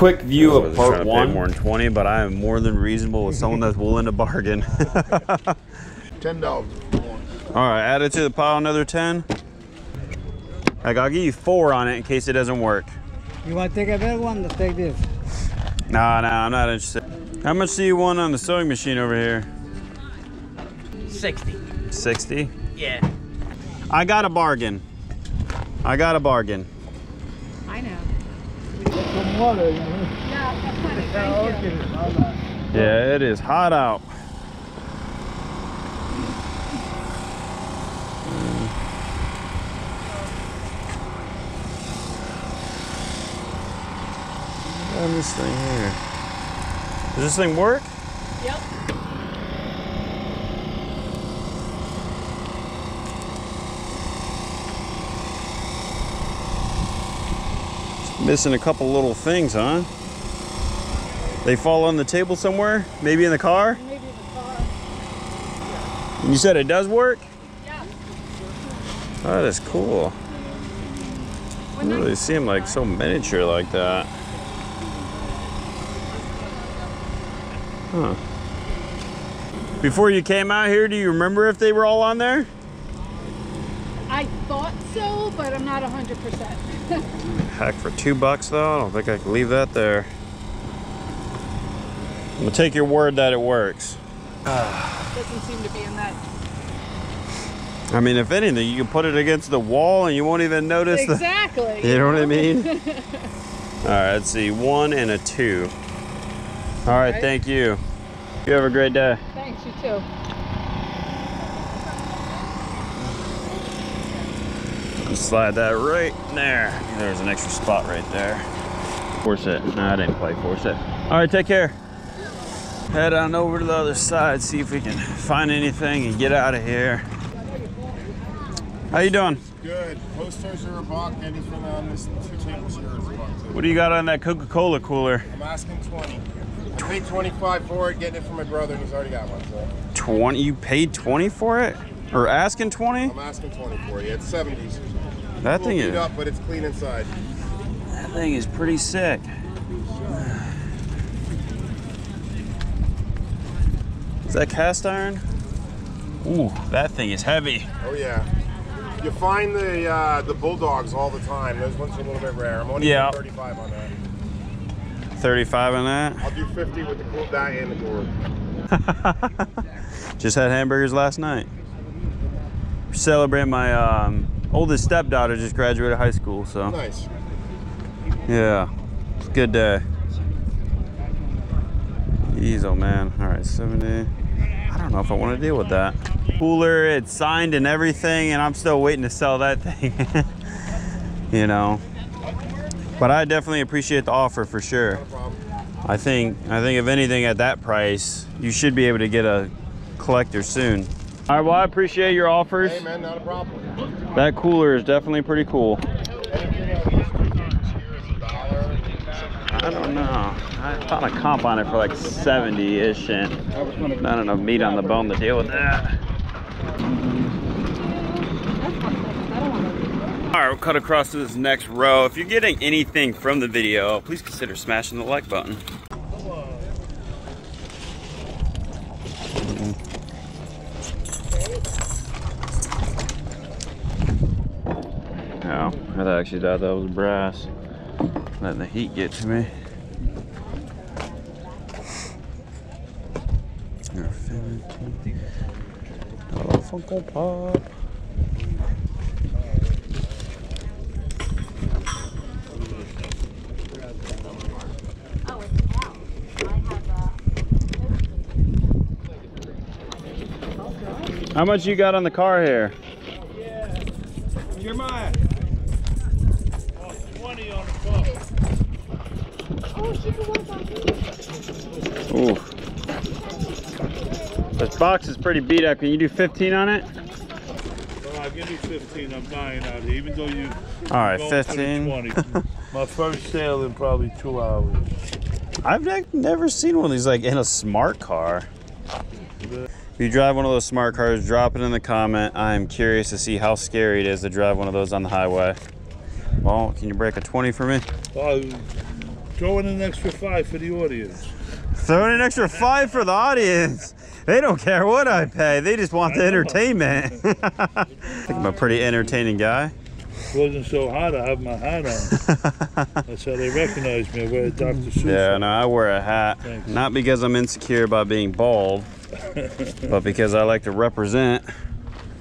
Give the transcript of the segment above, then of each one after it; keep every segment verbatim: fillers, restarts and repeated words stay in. quick view of part one. I paid more than twenty, but I am more than reasonable with someone that's willing to bargain. ten dollars. All right, add it to the pile, another ten. Like, I'll give you four on it in case it doesn't work. You want to take a better one or take this? Nah, nah, I'm not interested. How much do you want on the sewing machine over here? sixty. sixty? Yeah. I got a bargain. I got a bargain. I know. Some water. Yeah, it is hot out. On this thing here. Does this thing work? Yep. Just missing a couple little things, huh? They fall on the table somewhere? Maybe in the car? Maybe in the car. And you said it does work? Yeah. Oh, that's cool. It really seemed like so miniature like that. Huh. Before you came out here, do you remember if they were all on there? I thought so, but I'm not one hundred percent. Heck, for two bucks though, I don't think I can leave that there. I'm gonna take your word that it works. Uh, doesn't seem to be in that. I mean, if anything, you can put it against the wall and you won't even notice. Exactly. The, you know what I mean? All right, let's see, one and a two. All right, right, thank you. You have a great day. Thanks, you too. Slide that right there. There's an extra spot right there. Force it. No, I didn't quite force it. All right, take care. Head on over to the other side, see if we can find anything and get out of here. How you doing? Good. Posters are a buck, and it's from on this two tables here. What do you got on that Coca-Cola cooler? I'm asking twenty. I paid twenty-five for it, getting it from my brother, and he's already got one, so. twenty, you paid twenty for it? Or asking twenty? I'm asking twenty for it, yeah, it's seventies. That thing is... up, but it's clean inside. That thing is pretty sick. Is that cast iron? Ooh, that thing is heavy. Oh yeah. You find the uh, the Bulldogs all the time. Those ones are a little bit rare. I'm only yeah. doing thirty-five on that. thirty-five on that? I'll do fifty with the cool dye and the gourd. Just had hamburgers last night. Celebrate my um, oldest stepdaughter just graduated high school, so. Nice. Yeah, it's a good day. Easel, man. All right, seventy. I don't know if I want to deal with that. Cooler, it's signed and everything, and I'm still waiting to sell that thing. You know. But I definitely appreciate the offer for sure. I think I think if anything at that price, you should be able to get a collector soon. All right, well, I appreciate your offers. Hey man, not a problem. That cooler is definitely pretty cool. I don't know. I found a comp on it for like seventy-ish and not enough meat on the bone to deal with that. All right, we'll cut across to this next row. If you're getting anything from the video, please consider smashing the like button. Oh, I actually thought that was brass. Letting the heat get to me. Oh, Funko Pop. How much you got on the car here? Yeah. You're mine. Oh, twenty on the car. Oh, she can work on this. Ooh. This box is pretty beat up. Can you do fifteen on it? Well, I'll give you fifteen. I'm dying out here, even though you... All right, fifteen. twenty. My first sale in probably two hours. I've never seen one of these like in a smart car. If you drive one of those smart cars, drop it in the comment. I am curious to see how scary it is to drive one of those on the highway. Well, can you break a twenty for me? Well, Throw in an extra five for the audience. Throw in an extra five for the audience. They don't care what I pay. They just want the entertainment. I think I'm a pretty entertaining guy. It wasn't so hot, I have my hat on. That's how they recognize me. I wear a Doctor Seuss. Yeah, no, I wear a hat. Thanks. Not because I'm insecure about being bald, but because I like to represent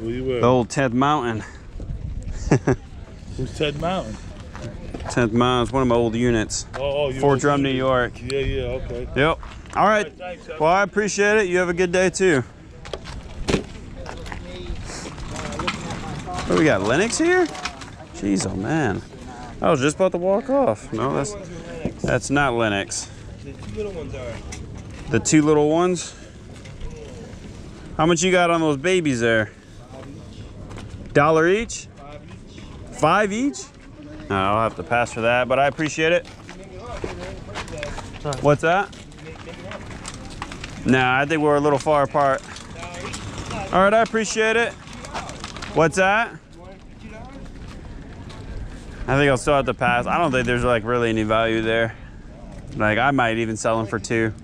the old Ted Mountain. Who's Ted Mountain? tenth Mountain, one of my old units. Oh, oh, Fort Drum, New York. Yeah, yeah, okay. Yep. All right. All right, thanks. Well, I appreciate it. You have a good day too. What do we got, Lennox here? Jeez, oh man. I was just about to walk off. No, that's that's not Lennox. The two little ones are. The two little ones? How much you got on those babies there? Dollar each? Five each? No, I'll have to pass for that, but I appreciate it. What's that? Nah, I think we're a little far apart. All right, I appreciate it. What's that? I think I'll still have to pass. I don't think there's like really any value there. Like I might even sell them for two.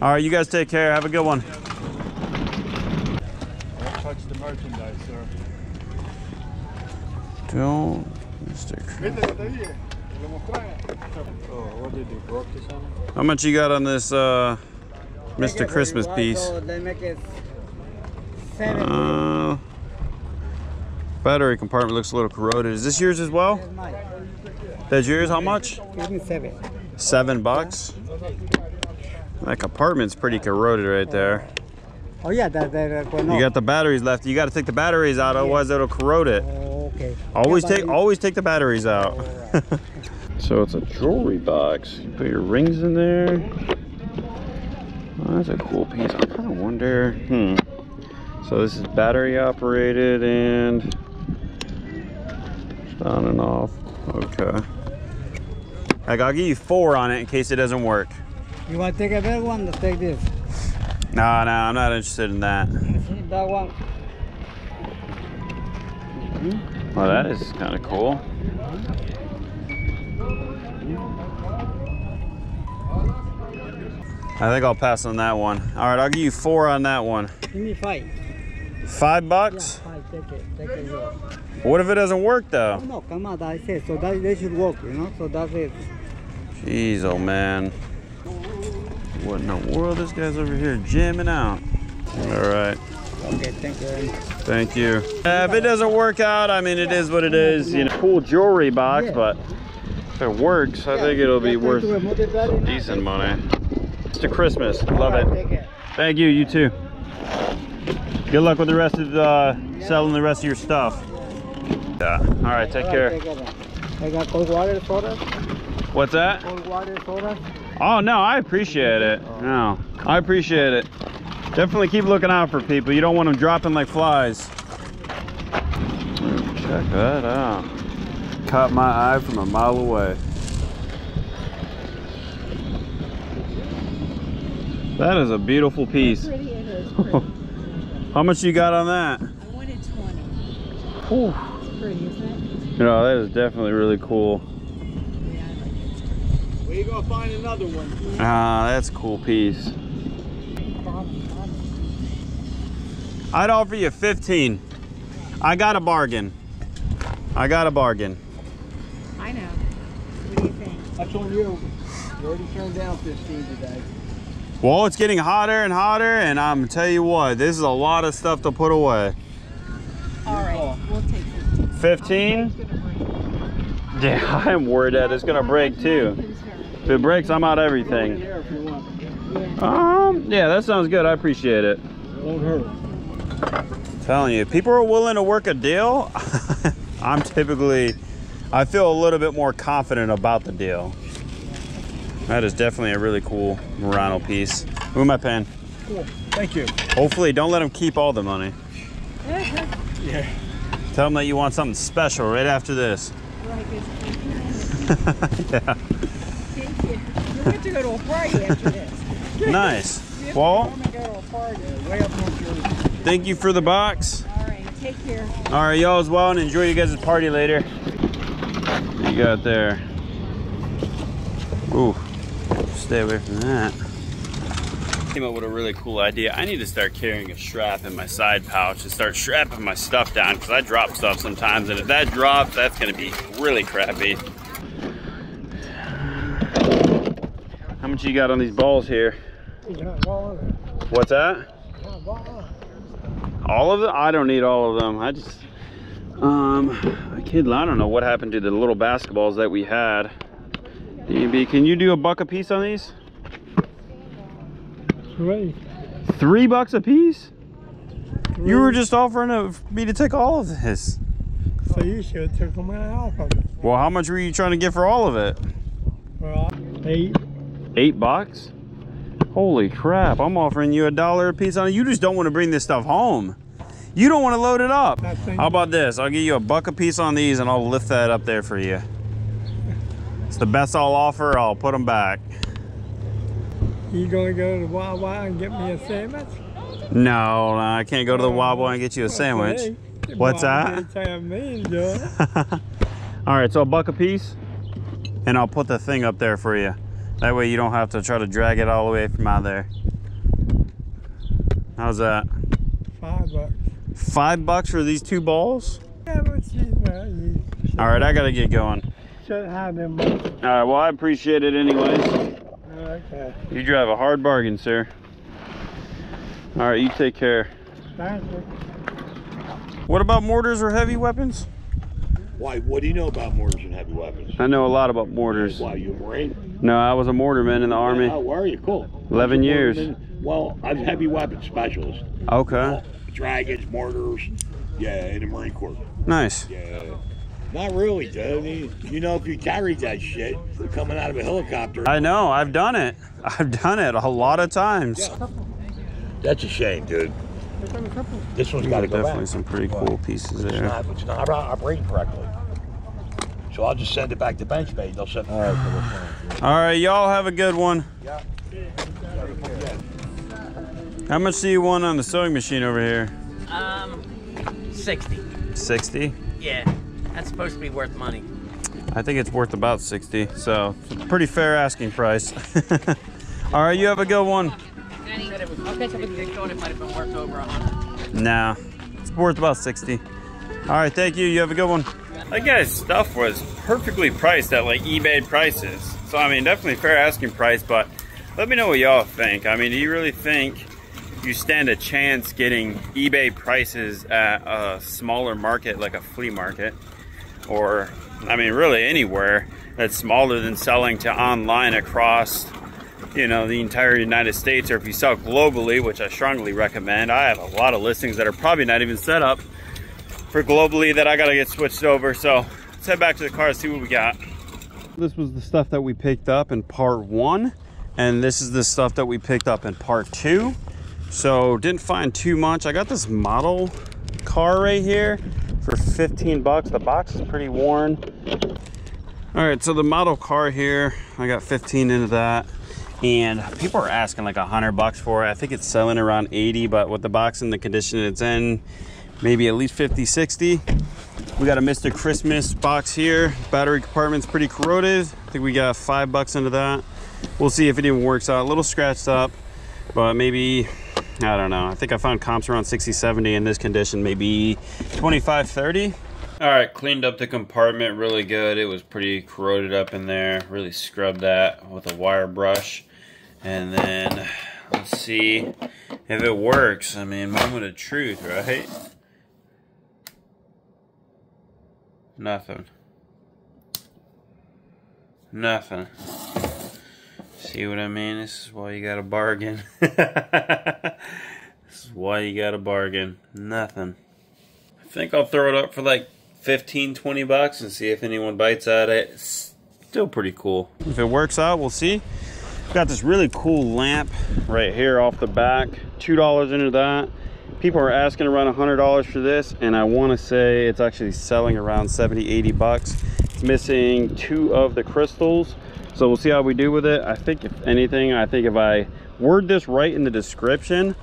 All right, you guys take care. Have a good one. Don't touch the merchandise, sir. Don't Mister How much you got on this uh, Mister Christmas piece? Uh, battery compartment looks a little corroded. Is this yours as well? That's yours? How much? Seven. Seven bucks? That compartment's pretty corroded right there. Oh yeah, that, that, uh, no. You got the batteries left. You got to take the batteries out, otherwise it'll corrode it. Oh, okay. Always take, always take the batteries out. So it's a jewelry box. You put your rings in there. Oh, that's a cool piece. I kind of wonder. Hmm. So this is battery operated and on and off. Okay. Like I'll give you four on it in case it doesn't work. You want to take a better one? Let's take this. No, no, I'm not interested in that. That one. Well, that is kind of cool. I think I'll pass on that one. All right, I'll give you four on that one. Give me five. Five bucks? Yeah, five. Take it. Take it. What if it doesn't work though? No, come on, I said so that they should work, you know. So that's it. Jeez, oh man. What in the world? This guy's over here jamming out. All right. Okay, thank you. Thank you. Uh, if it doesn't work out, I mean, it is what it is. You know, cool jewelry box, but if it works, I think it'll be worth some decent money. It's to Christmas. Love it. Thank you. You too. Good luck with the rest of uh, selling the rest of your stuff. Yeah. All right. Take care. I got cold water soda. What's that? Cold water soda. Oh no, I appreciate it. No, I appreciate it. Definitely keep looking out for people. You don't want them dropping like flies. Check that out. Caught my eye from a mile away. That is a beautiful piece. How much you got on that? I wanted twenty. Ooh. It's pretty, isn't it? No, that is definitely really cool. Where you gonna find another one? Ah, that's a cool piece. I'd offer you fifteen. I got a bargain. I got a bargain. I know. What do you think? That's on you. You already turned down fifteen today. Well, it's getting hotter and hotter, and I'm tell you what, this is a lot of stuff to put away. All right, we'll take fifteen. fifteen? Yeah, I am worried that it's gonna break too. If it breaks, I'm out everything. Um, yeah, that sounds good. I appreciate it. Won't hurt. I'm telling you, people are willing to work a deal. I'm typically, I feel a little bit more confident about the deal. That is definitely a really cool Murano piece. Who am I paying? Cool. Thank you. Hopefully, don't let them keep all the money. Yeah. Tell them that you want something special right after this. Yeah. We have to go to a party after this. Nice. Well, thank you for the box. All right, take care. All right, y'all as well, and enjoy you guys' party later. What you got there? Ooh, stay away from that. Came up with a really cool idea. I need to start carrying a strap in my side pouch and start strapping my stuff down, because I drop stuff sometimes, and if that drops, that's gonna be really crappy. How much you got on these balls here? You're not balling. What's that? You're not balling. All of them? I don't need all of them. I just, um, I kid, I don't know what happened to the little basketballs that we had. D B, can you do a buck a piece on these? Three. Three bucks a piece? Three. You were just offering to, me to take all of this. So you should have took them out of it. Well, how much were you trying to get for all of it? Well, eight. Eight bucks? Holy crap, I'm offering you a dollar a piece on it. You just don't want to bring this stuff home. You don't want to load it up. How about this? I'll give you a buck a piece on these and I'll lift that up there for you. It's the best I'll offer. I'll put them back. You gonna go to the Wawa and get me a sandwich? No, no, I can't go to the Wawa and get you a sandwich. What's that? All right, so a buck a piece, and I'll put the thing up there for you. That way you don't have to try to drag it all the way from out there. How's that? Five bucks. Five bucks for these two balls? Yeah, but you know, you should. All right, I gotta get going. Should have them. All right, well, I appreciate it anyways. Okay. You drive a hard bargain, sir. All right, you take care. Thank you. What about mortars or heavy weapons? Why, what do you know about mortars and heavy weapons? I know a lot about mortars. Why, you a Marine? No, I was a mortarman in the Army. How were you? Cool. eleven years. Mortarman? Well, I'm a heavy weapons specialist. Okay. Well, dragons, mortars, yeah, in the Marine Corps. Nice. Yeah. Not really, dude. You know, if you carried that shit coming out of a helicopter. I know. I've done it. I've done it a lot of times. Yeah. That's a shame, dude. This one's got to go back. Definitely some pretty cool pieces there. It's not operating correctly. So I'll just send it back to Benchmade. They'll send it back. All right, y'all have a good one. Yeah. How much do you want on the sewing machine over here? Um, sixty. Sixty? Yeah. That's supposed to be worth money. I think it's worth about sixty, so it's a pretty fair asking price. All right, you have a good one. He said it was, I thought it might have been worth over a hundred. Nah, it's worth about sixty. All right, thank you. You have a good one. That guy's stuff was perfectly priced at like eBay prices. So, I mean, definitely fair asking price, but let me know what y'all think. I mean, do you really think you stand a chance getting eBay prices at a smaller market like a flea market? Or, I mean, really anywhere that's smaller than selling to online across, you know, the entire United States, or if you sell globally, which I strongly recommend. I have a lot of listings that are probably not even set up for globally that I gotta get switched over. So let's head back to the car and see what we got. This was the stuff that we picked up in part one, and this is the stuff that we picked up in part two. So didn't find too much. I got this model car right here for fifteen bucks. The box is pretty worn. All right, so the model car here, I got fifteen into that, and people are asking like a hundred bucks for it. I think it's selling around eighty, but with the box and the condition it's in, maybe at least fifty, sixty. We got a Mister Christmas box here. Battery compartment's pretty corroded. I think we got five bucks into that. We'll see if it even works out. A little scratched up, but maybe, I don't know. I think I found comps around sixty, seventy in this condition, maybe twenty-five, thirty. All right, cleaned up the compartment really good. It was pretty corroded up in there. Really scrubbed that with a wire brush. And then let's see if it works. I mean, moment of truth, right? Nothing. Nothing. See what I mean? This is why you got a bargain. This is why you got a bargain. Nothing. I think I'll throw it up for like fifteen, twenty bucks and see if anyone bites at it. It's still pretty cool. If it works out, we'll see. Got this really cool lamp right here off the back. two dollars into that. People are asking around a hundred dollars for this, and I want to say it's actually selling around seventy, eighty bucks. It's missing two of the crystals. So we'll see how we do with it. I think if anything, I think if I word this right in the description,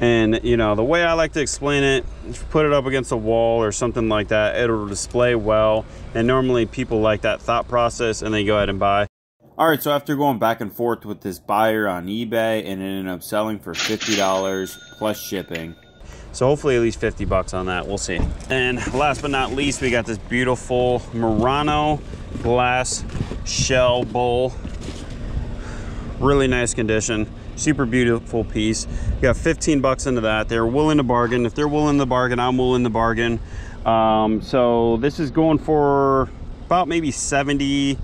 and you know, the way I like to explain it, if you put it up against a wall or something like that, it'll display well. And normally people like that thought process and they go ahead and buy. Alright, so after going back and forth with this buyer on eBay and ended up selling for fifty dollars plus shipping. So hopefully at least fifty bucks on that, we'll see. And last but not least, we got this beautiful Murano glass shell bowl. Really nice condition, super beautiful piece. We got fifteen bucks into that. They're willing to bargain. If they're willing to bargain, I'm willing to bargain. Um, so this is going for about maybe seventy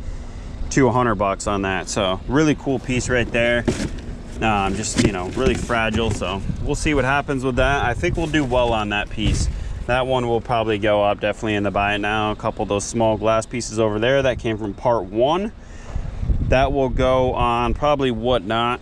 to a hundred bucks on that. So really cool piece right there. Um, just, you know, really fragile. So we'll see what happens with that. I think we'll do well on that piece. That one will probably go up definitely in the buy it now. A couple of those small glass pieces over there that came from part one. That will go on probably Whatnot.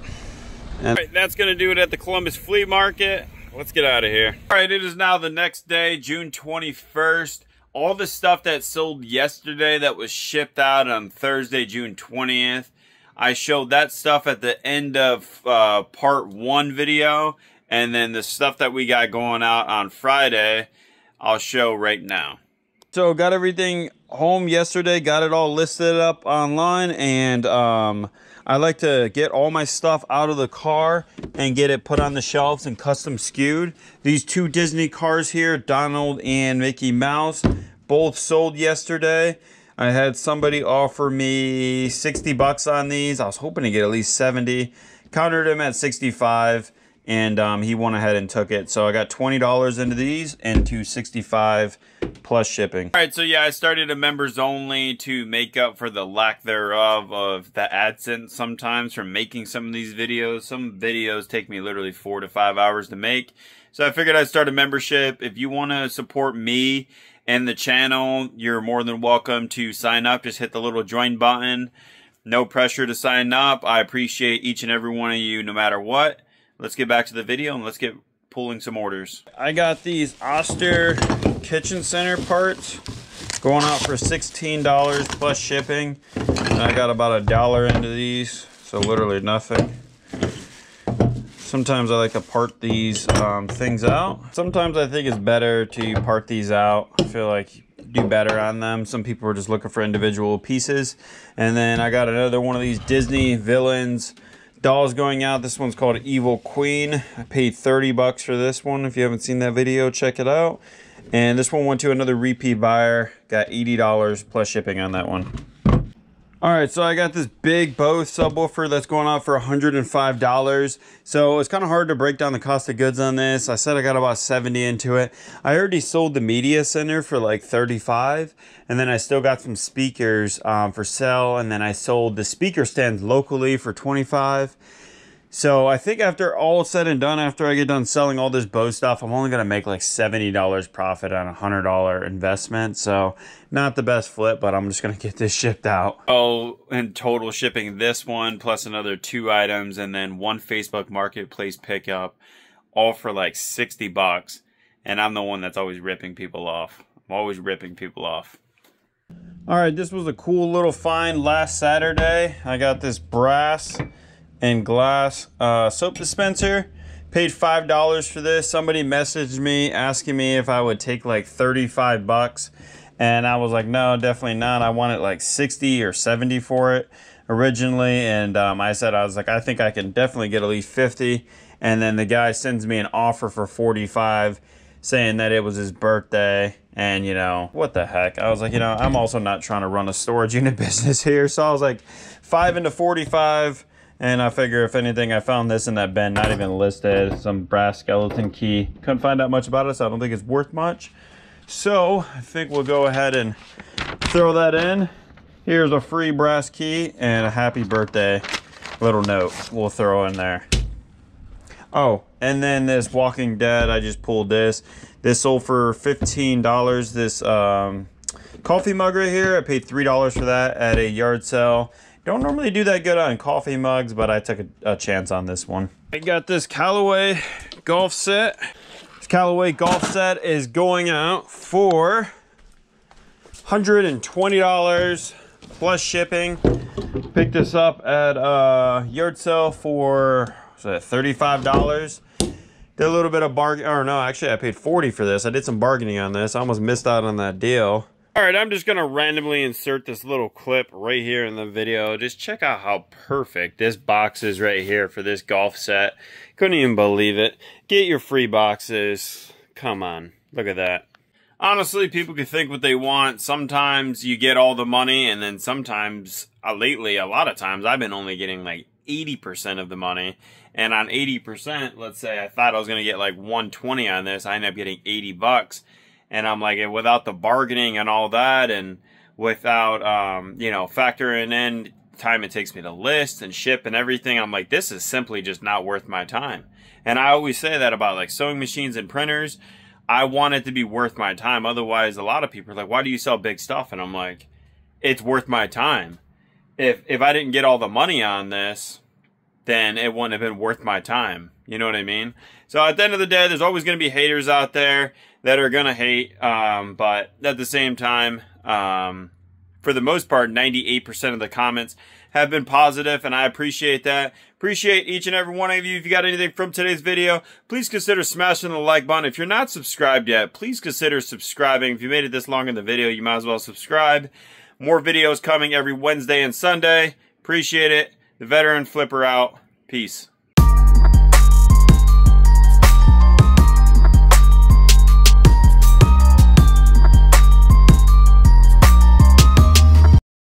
And all right, that's going to do it at the Columbus Flea Market. Let's get out of here. All right, it is now the next day, June twenty-first. All the stuff that sold yesterday that was shipped out on Thursday, June twentieth, I showed that stuff at the end of uh, part one video. And then the stuff that we got going out on Friday, I'll show right now. So got everything home yesterday, got it all listed up online. And um, I like to get all my stuff out of the car and get it put on the shelves and custom skewed. These two Disney cars here, Donald and Mickey Mouse, both sold yesterday. I had somebody offer me sixty bucks on these. I was hoping to get at least seventy. Countered him at sixty-five, and um, he went ahead and took it. So I got twenty dollars into these and two sixty-five plus shipping. All right, so yeah, I started a members only to make up for the lack thereof of the AdSense sometimes from making some of these videos. Some videos take me literally four to five hours to make. So I figured I'd start a membership. If you want to support me and the channel, you're more than welcome to sign up. Just hit the little join button. No pressure to sign up. I appreciate each and every one of you no matter what. Let's get back to the video and let's get pulling some orders. I got these Oster kitchen center parts going out for sixteen dollars plus shipping. And I got about a dollar into these, so literally nothing. Sometimes I like to part these um, things out. Sometimes I think it's better to part these out. I feel like you do better on them. Some people are just looking for individual pieces. And then I got another one of these Disney villains dolls going out. This one's called Evil Queen. I paid thirty bucks for this one. If you haven't seen that video, check it out. And this one went to another repeat buyer. Got eighty dollars plus shipping on that one. All right, so I got this big Bose subwoofer that's going out for one hundred five dollars. So it's kind of hard to break down the cost of goods on this. I said I got about seventy into it. I already sold the media center for like thirty-five, and then I still got some speakers um, for sale, and then I sold the speaker stand locally for twenty-five. So I think after all said and done, after I get done selling all this Bose stuff, I'm only gonna make like seventy dollars profit on a one hundred dollar investment. So not the best flip, but I'm just gonna get this shipped out. Oh, and total shipping this one plus another two items and then one Facebook Marketplace pickup, all for like sixty bucks. And I'm the one that's always ripping people off. I'm always ripping people off. All right, this was a cool little find last Saturday. I got this brass and glass uh, soap dispenser. Paid five dollars for this. Somebody messaged me asking me if I would take like thirty-five bucks. And I was like, no, definitely not. I wanted like sixty or seventy for it originally. And um, I said, I was like, I think I can definitely get at least fifty. And then the guy sends me an offer for forty-five, saying that it was his birthday. And you know, what the heck? I was like, you know, I'm also not trying to run a storage unit business here. So I was like, five into forty-five. And I figure if anything, I found this in that bin, not even listed, some brass skeleton key. Couldn't find out much about it, so I don't think it's worth much. So I think we'll go ahead and throw that in. Here's a free brass key and a happy birthday little note we'll throw in there. Oh, and then this Walking Dead, I just pulled this. This sold for fifteen dollars. This um, coffee mug right here, I paid three dollars for that at a yard sale. Don't normally do that good on coffee mugs, but I took a, a chance on this one. I got this Callaway golf set. This Callaway golf set is going out for one hundred twenty dollars plus shipping. Picked this up at a yard sale for thirty-five dollars. Did a little bit of bargain, or no, actually I paid forty for this. I did some bargaining on this. I almost missed out on that deal. Alright, I'm just going to randomly insert this little clip right here in the video. Just check out how perfect this box is right here for this golf set. Couldn't even believe it. Get your free boxes. Come on. Look at that. Honestly, people can think what they want. Sometimes you get all the money, and then sometimes, uh, lately, a lot of times, I've been only getting like eighty percent of the money. And on eighty percent, let's say I thought I was going to get like one twenty on this. I ended up getting eighty bucks. And I'm like, without the bargaining and all that, and without, um, you know, factoring in time it takes me to list and ship and everything, I'm like, this is simply just not worth my time. And I always say that about, like, sewing machines and printers. I want it to be worth my time. Otherwise, a lot of people are like, why do you sell big stuff? And I'm like, it's worth my time. If, if I didn't get all the money on this, then it wouldn't have been worth my time. You know what I mean? So at the end of the day, there's always going to be haters out there that are going to hate. Um, but at the same time, um, for the most part, ninety-eight percent of the comments have been positive, and I appreciate that. Appreciate each and every one of you. If you got anything from today's video, please consider smashing the like button. If you're not subscribed yet, please consider subscribing. If you made it this long in the video, you might as well subscribe. More videos coming every Wednesday and Sunday. Appreciate it. The Veteran Flipper out. Peace.